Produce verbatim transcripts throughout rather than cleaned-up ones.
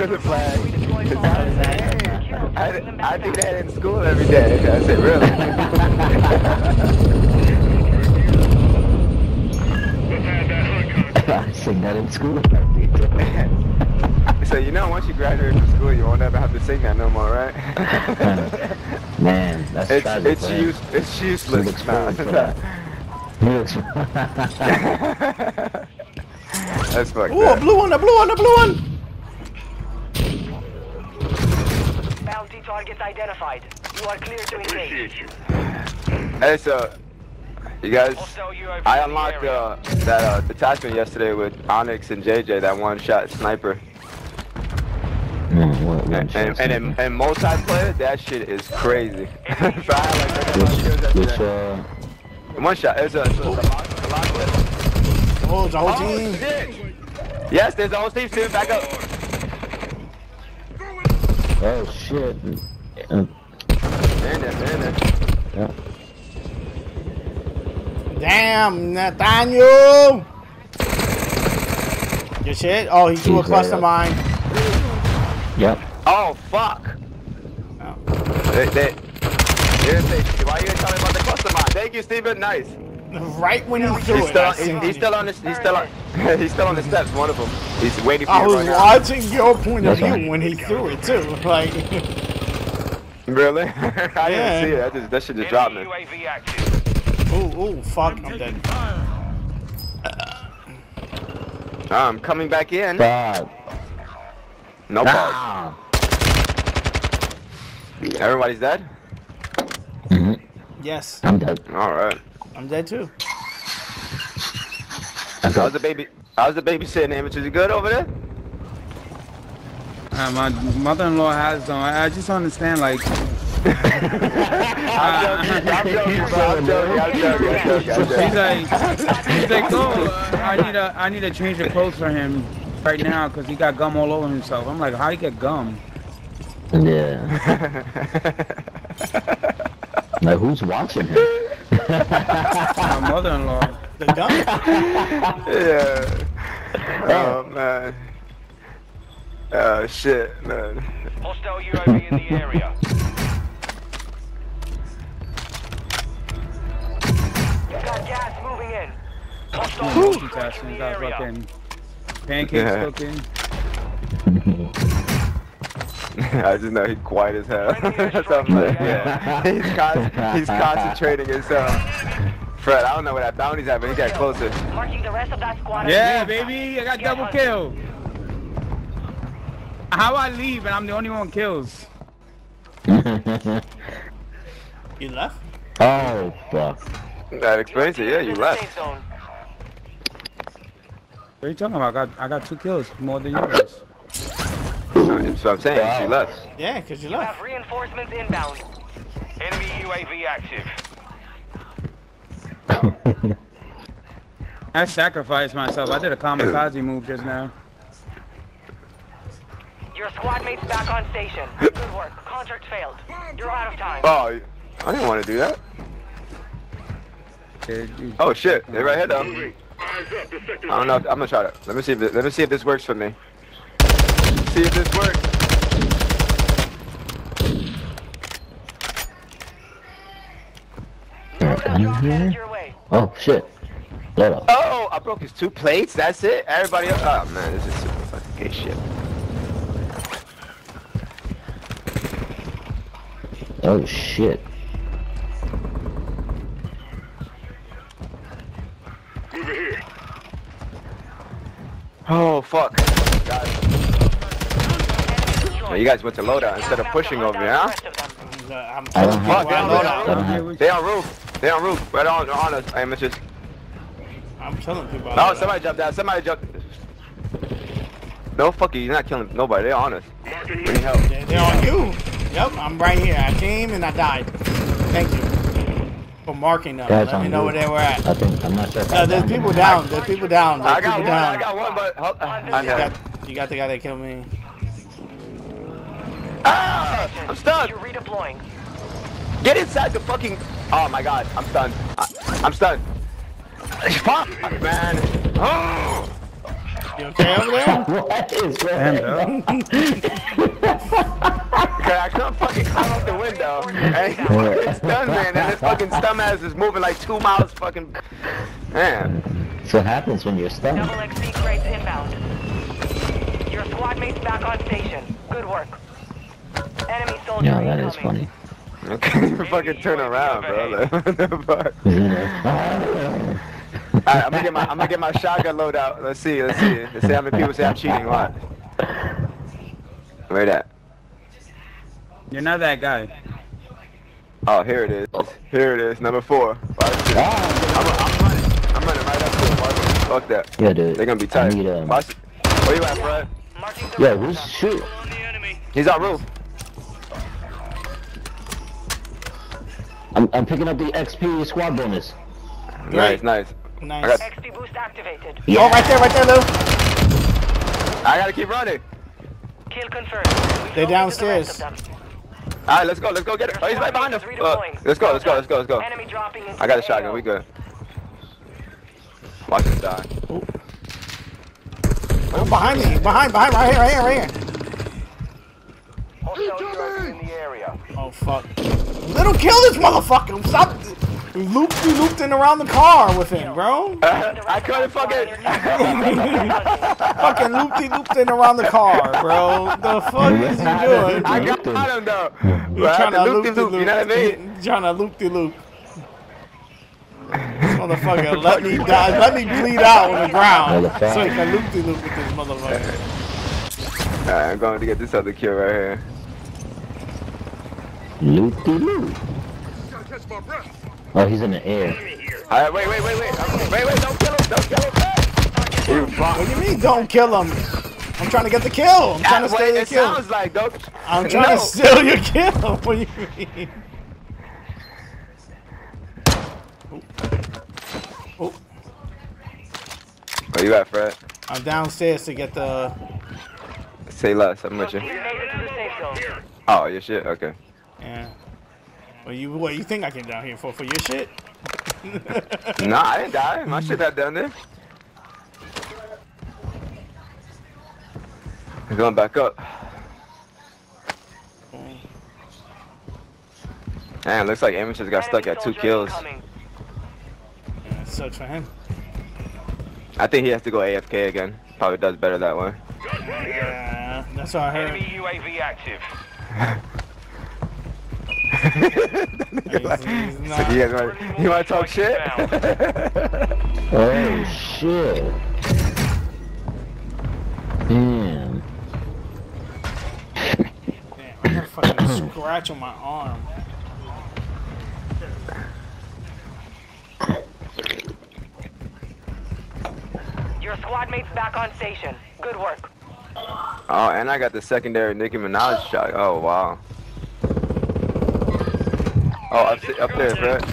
for the flag. I, I do that in school every day. I said, really? I sing that in school every day. So you know, once you graduate from school, you won't ever have to sing that no more, right? Man, that's it's, tragic. It's, use, it's useless. Nah, nah. That's fucked. Ooh, a blue one, a blue one, a blue one! Bounty target identified. You are clear to engage. Hey, so you guys, also, you I unlocked uh, that uh, attachment yesterday with Onyx and J J, that one-shot sniper. Mm, what, one and, shot and, sniper. And in, in multiplayer, that shit is crazy. So I like one shot, it's a, it's a, it's a, lock, it's a lock clip. Oh, it's a whole oh, team. Shit. Yes, there's a whole team, Sim, back up. Oh, shit. Uh, they're in there, they're in there. Yeah. Damn, Nathaniel! Good shit? Oh, he threw a cluster mine. Yep. Oh, fuck. Oh. They, they, why are you telling me about the cluster mine? Thank you, Steven. Nice. Right when he threw it. Still, he's, he's still on the. He's still on. He's still on the steps. One of them. He's waiting for you. I was watching your point of view when he threw it too. Like. Really? I didn't see it. I just, that shit just dropped me. Ooh, ooh, fuck! I'm dead. I'm coming back in. Bad. No bug. Everybody's dead. Yes. I'm dead. Alright. I'm dead too. How's the baby how's the baby sitting, Image? Is it good over there? Uh, my mother-in-law has them. I, I just don't understand like He's like he's like, oh, I need a I need to change the clothes for him right now because he got gum all over himself. I'm like, how do you get gum? Yeah. Like, who's watching him? My mother-in-law. The gun? Yeah. Oh, man. Oh, shit, man. Hostile U A V in the area. We've got gas moving in. Hostile U A V in the area. Fucking pancakes yeah. cooking. I just know he's quiet as hell. So like, yeah. he's, con he's concentrating himself. Fred, I don't know where that bounty's at, but he got closer. The rest of that squad yeah, baby, I got double kill. How I leave and I'm the only one kills. You left? Oh, fuck. That explains it, yeah, you left. What are you talking about? I got, I got two kills, more than yours. That's what I'm saying, wow. She left. Yeah, because you left. You have reinforcements inbound. Enemy U A V active. I sacrificed myself. I did a kamikaze move just now. Your squad mate's back on station. Good work. Contract failed. You're out of time. Oh, I didn't want to do that. Oh shit, they're right here though. I don't know. If, I'm gonna try to. Let me see. If this, let me see if this works for me. See if this works. Mm-hmm. Oh shit! Let oh, I broke his two plates. That's it. Everybody else. Oh man, this is super fucking gay shit. Oh shit! Over here. Oh fuck! Guys. Well, you guys went to loadout instead of pushing over here, huh? Fuck, they're on loadout. They on roof. They on roof. Right on, on us. Hey, Mitches. I'm telling people. No, somebody jumped out. Somebody jumped. No, fuck you. You're not killing nobody. They're on us. We need help. They're on you. Yep, I'm right here. I came and I died. Thank you for marking them. Let me know where they were at. I think, I'm not sure. No, there's people down. There's people down. I got one. I got one, but I got. You got the guy that killed me. Ah! I'm stunned! You're redeploying. Get inside the fucking... Oh my god, I'm stunned. I... I'm stunned. Fuck, man. Oh! You okay over there? What is going on? I couldn't fucking climb out the window. And it's done, man. And his fucking stump ass is moving like two miles fucking... Man. That's what happens when you're stunned. Double X P crates inbound. Your squad mate's back on station. Good work. Enemy soldier yeah, that incoming. Is funny. Okay, fucking turn around, bro. What the fuck? Alright, I'm gonna get my I'm gonna get my shotgun load out. Let's see, let's see. Let's see how many people say I'm cheating. What? Where that? You're not that guy. Oh, here it is. Here it is. Number four. Five, ah. I'm, I'm running. I'm running right up to the market. Fuck that. Yeah, dude. They're gonna be tight. Need, um... Where you at, bro? Yeah, who's shoot? He's on roof. I'm, I'm picking up the X P squad bonus. Nice, nice. Nice. Got... X P boost activated. Yeah. Oh, right there, right there, Lou. I gotta keep running. Kill confirmed. They're downstairs. The Alright, let's go, let's go get it. Oh, he's right behind us. Uh, let's go, let's go, let's go, let's go. Enemy dropping into I got a shotgun, we good. Watch this die. Oh, oh behind me, behind, behind, right here, right here, right here. In the area. Oh fuck. Let him kill this motherfucker! Stop looped looped in around the car with him, bro! Uh, I couldn't fucking fucking looped looped in around the car, bro. The fuck is he doing? I got him though. You're trying to loop the loop, you know what I mean? You're trying to loop the loop. This motherfucker let me die, let me bleed out on the ground so he can loop the loop with this motherfucker. Alright, I'm going to get this other kill right here. Loop-de-loop. Oh, he's in the air. Alright, wait, wait, wait, wait. Wait, wait, don't kill him, don't kill him. Dude, what do you mean, don't kill him? I'm trying to get the kill. I'm trying to steal your kill. Sounds like, don't... I'm trying no. to steal your kill. What do you mean? Oh. Oh. Where you at, Fred? I'm downstairs to get the... Say less, I'm with you. Oh, your shit? Okay. Yeah. Well, you, what you think I came down here for? For your shit? Nah, I didn't die. My shit not down there. I'm going back up. Man, looks like Amateurs got stuck at two kills. Yeah, it sucks for him. I think he has to go A F K again. Probably does better that way. Yeah, that's what I heard. Enemy U A V active. He's, like, he's not. So you guys want, you want to talk shit? Oh shit! Damn. Damn, I got a fucking scratch on my arm. Your squad mate's back on station. Good work. Oh, and I got the secondary Nicki Minaj shot. Oh, wow. Oh, up, up there, Fred.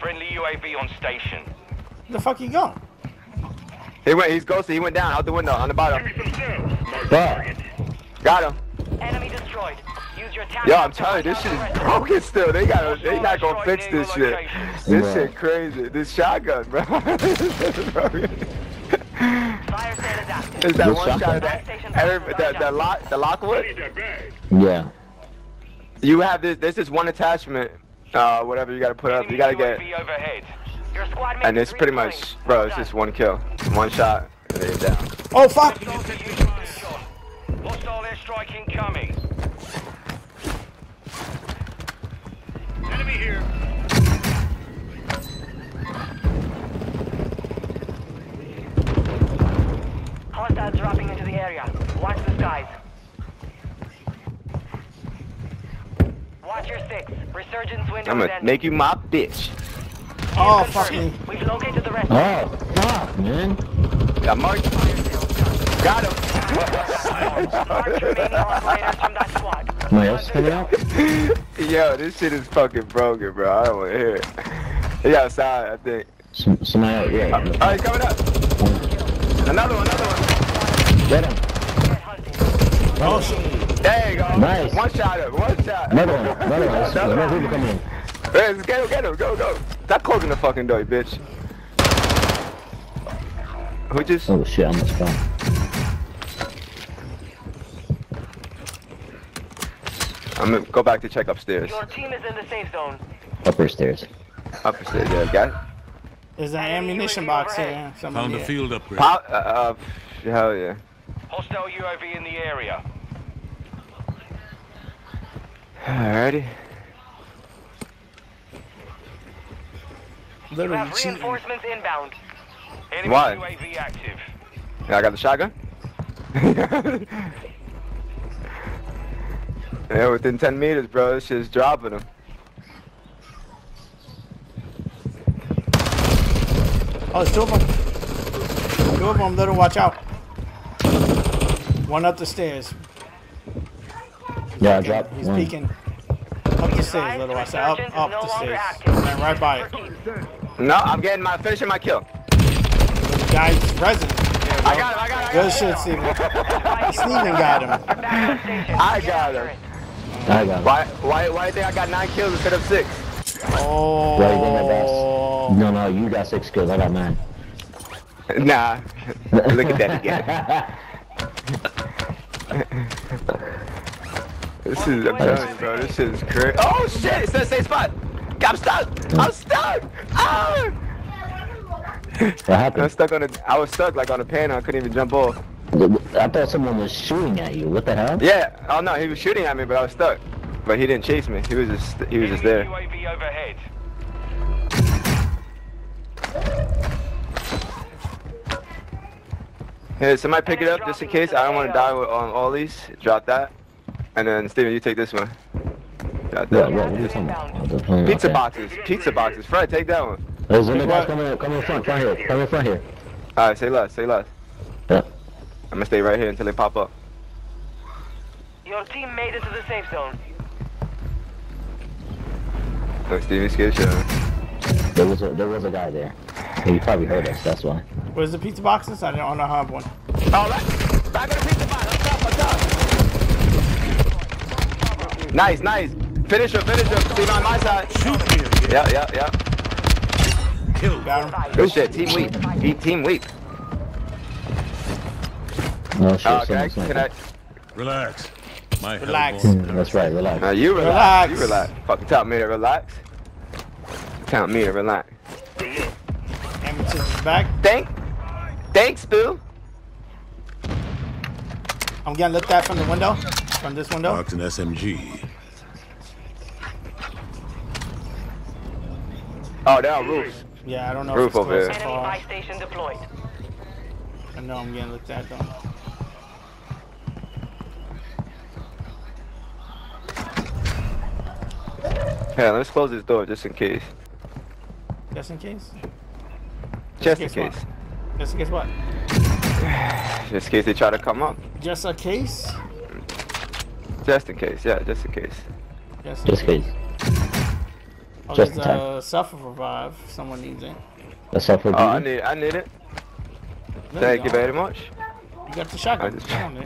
Friendly U A V on station. Where the fuck he go? He went, he's ghosted. He went down, out the window, on the bottom. Bad. Got him. Enemy destroyed. Yo, I'm telling you, this shit is broken still. They got, they not gonna fix this shit. This yeah. shit crazy. This shotgun, bro. This is broken. Is that one shotgun? Shot of that? Every, the, the lock, the Lockwood? Yeah. You have this. There's this one attachment. Uh, whatever you gotta put up, you gotta get. And it's pretty much, bro. It's just one kill, one shot, and they're down. Oh fuck! Hostile airstrike incoming. Enemy here. Hostiles dropping into the area. Watch the skies. Watch your six. Resurgence window. I'm gonna make you my bitch. Oh fucking. We've located the rest. Oh fuck, man. Got Mark. Got him. Am I else coming out? Yo, this shit is fucking broken, bro. I don't want to hear it. He's outside, I think. Some, somebody out, yeah. Uh, oh, he's coming up. Another one, another one. Get him. Oh, there you go. Nice. One shot up, one shot. Another one, another one. Another one. Coming in. Hey, let's get him, get him, go, go. Stop closing the fucking door, bitch. Who just? Oh shit, I almost fell. I'm gonna go back to check upstairs. Your team is in the safe zone. Upper stairs. Upper stairs, yeah, got it. There's an ammunition box here. Yeah. Found a field upgrade. Pop, uh, uh, hell yeah. Hostile U A V in the area. Alrighty. Literally have reinforcements cheating. Inbound. Enemy why? U A V active. Yeah, I got the shotgun. Yeah, within ten meters, bro. This shit's dropping him. Oh, there's two of them. Two of them, little. Watch out. One up the stairs. Yeah, I dropped. He's one. Peeking. Up the stairs, little. Watch out. Up, up the stairs. Went right by it. No, I'm getting my finishing my kill. Guy's resident. There, I got him, I got him. Good I got shit, Steven. Steven got him. I got him. I got him. Why, why, why do you think I got nine kills instead of six? Oh. Well, no, no, you got six kills. I got nine. Nah. Look at that again. This is, I'm telling you, bro, this is crazy. Oh shit, it's the same spot. I'm stuck. I'm stuck. Ah! What happened? I was stuck on a, I was stuck like on a panel. I couldn't even jump off. I thought someone was shooting at you. What the hell? Yeah. Oh no, he was shooting at me, but I was stuck. But he didn't chase me. He was just, he was just there. U A V overhead. Hey, somebody pick it up just in case. I don't want to die with, on all these. Drop that. And then Steven, you take this one. Drop that. Yeah, yeah, yeah. Pizza okay. boxes. Pizza boxes. Fred, take that one. There's another guy coming, coming in front, front here, coming in front here. Alright, say less, say less. Yeah. I'm gonna stay right here until they pop up. Your team made it to the safe zone. Look, Stevie scared shit. There was a, there was a guy there. He probably heard us, that's why. Where's the pizza box inside? I don't know how I have one. Oh, right. Back of the pizza box, on top, on top. Nice, nice. Finish him, finish him. Steve on my side. Shoot here. Yeah, yeah, yeah. Good shit, team weep. He, team weep. No shit, uh, can, I, can I... Relax. My relax. Mm, that's right, relax. Now you relax. relax. You relax. Fucking tell me to relax. Tell me to relax. Amateurs back. Thank. Thanks, Boo. I'm gonna look that from the window. From this window. Marked an S M G. Oh, they're on roofs. Yeah, I don't know roof if it's enemy buy station deployed. I know I'm getting looked at though. Yeah, let's close this door just in case. Just in case? Just, just in case. case. Just in case what? Just in case they try to come up. Just a case? Just in case, yeah, just in case. Just in just case. case. Oh, just there's a suffer revive. Someone needs it. A suffer revive? Oh, I need, I need it. There Thank you very much. You got the shotgun. Just... Come on, man.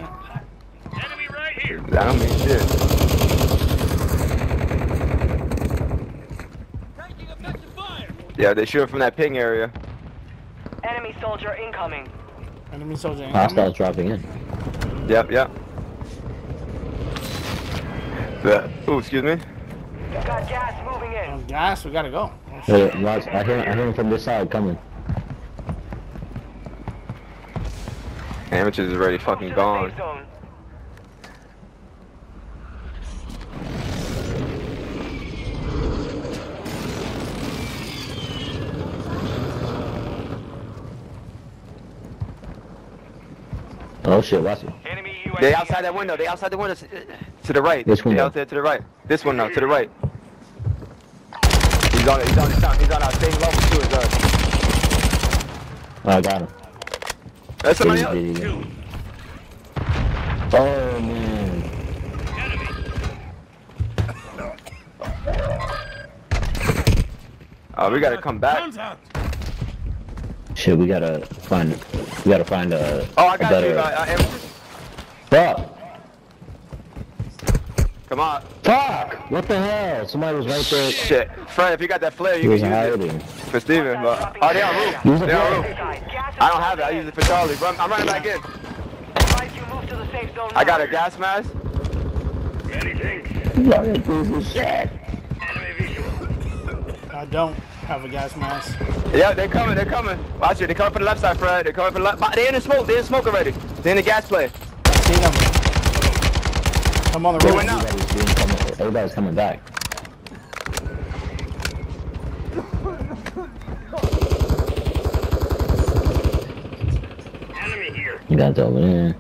Enemy right here. I don't mean shit. Taking effective fire. Yeah, they shoot from that ping area. Enemy soldier incoming. Enemy soldier incoming. Hostiles dropping in. Yep, yep. But, ooh, excuse me. We've got gas moving in. Oh, gas, we gotta go. Oh, hey, Raj, I hear, I hear him from this side coming. Amateurs is already fucking gone. Oh shit, watch it. They outside that window, they outside the window. To the right. Which window? They out there to the right. This one now, to the right. He's on it, he's on the top, he's on our same level too as us. I got him. That's somebody else. Two. Oh man. Enemy. Oh, we gotta come back. Shit, we gotta find, we gotta find a, oh, I got a better... You, I, I am... Fuck! Come on. Fuck! What the hell? Somebody was right there. Shit. Fred, if you got that flare, you can hiding. use it. For Steven, but... Oh, they on roof. They on roof. I don't have it. I use it for Charlie, but I'm, I'm running back in. I got a gas mask. Anything. Shit. I don't have a gas mask. Yeah, they're coming, they're coming. Watch it, they're coming from the left side, Fred. They're coming from the left side. They're in the smoke, they're in the smoke already. They're in the gas play. I see them. I'm on the roof. Everybody's, everybody's coming back. Enemy here. You guys over there.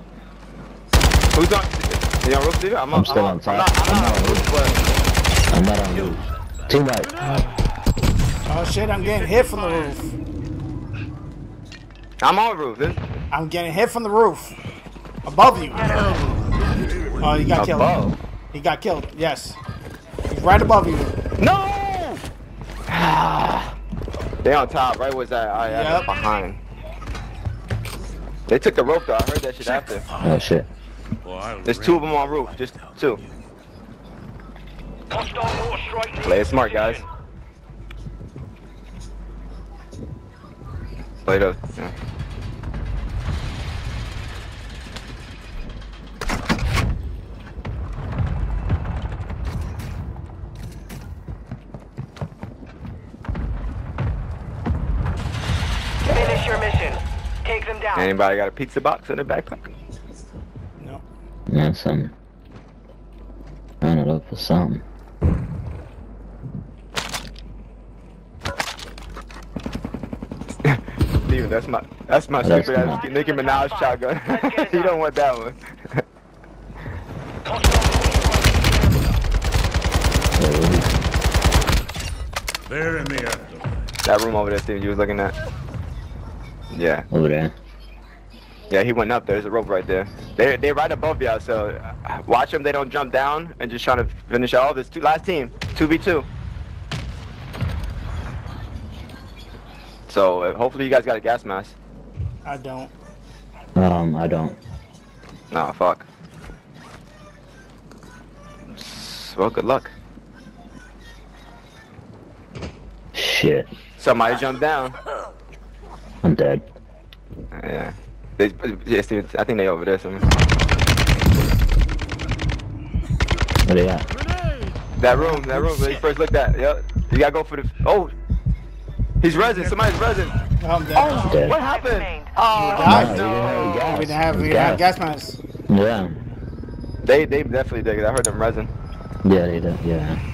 Who's on? You on roof, Steven? I'm, I'm still on top. I'm not on roof. I'm not on roof. Team right. Oh shit, I'm getting hit from the roof. I'm on the roof, dude. I'm getting hit from the roof. Above you. Oh, you got above. killed. He got killed, yes. He's right above you. No! They on top, right where's that? I am yep. behind. They took the rope though, I heard that shit after. Oh shit. There's two of them on roof, just two. Play it smart, guys. Later. Yeah. Finish your mission. Take them down. Anybody got a pizza box in the back pocket? No. Not something. Line it up for something. Dude, that's my that's my that's stupid ass Nicki Minaj shotgun. You don't want that one. They're in the air. That room over there, Steve, you was looking at. Yeah. Over there. Yeah, he went up there. There's a rope right there. They they're right above y'all, so watch them. They don't jump down and just trying to finish all this. Two, last team, two v two. So uh, hopefully you guys got a gas mask. I don't. Um, I don't. Nah, fuck. Well, good luck. Shit. Somebody jumped down. I'm dead. Uh, yeah. They, yeah Steven, I think they over there somewhere. Where they at? That room, that room. Where you first looked at. Yep. You gotta go for the. Oh. He's resin, somebody's resin. Oh, oh dead. What happened? Oh, oh no. no. We didn't have, we didn't have gas masks. Yeah. They, they definitely did it. I heard them resin. Yeah, they did, yeah.